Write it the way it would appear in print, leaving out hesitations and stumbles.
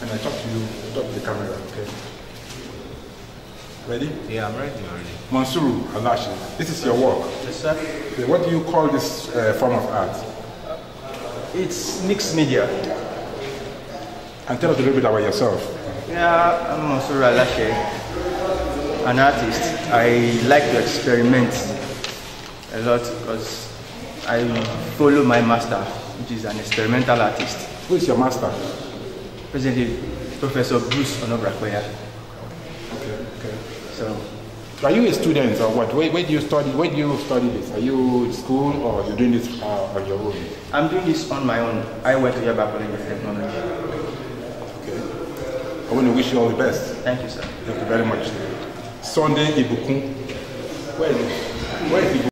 And I talk to you, talk to the camera, okay? Ready? Yeah, I'm ready already. Monsuru Alashe, this is your work. Yes, sir. Okay, what do you call this form of art? It's mixed media. And tell us a little bit about yourself. Yeah, I'm Monsuru Alashe, an artist. I like to experiment a lot because I follow my master, which is an experimental artist. Who is your master? Presently, Professor Bruce Onobrakpeya. Okay, okay. So are you a student or what? Where do you study? Where do you study this? Are you in school or are you doing this on your own? I'm doing this on my own. I went to Yaba College of Technology. Okay. I want to wish you all the best. Thank you, sir. Thank you very much. Sunday Ibukun. Where is Ibukun?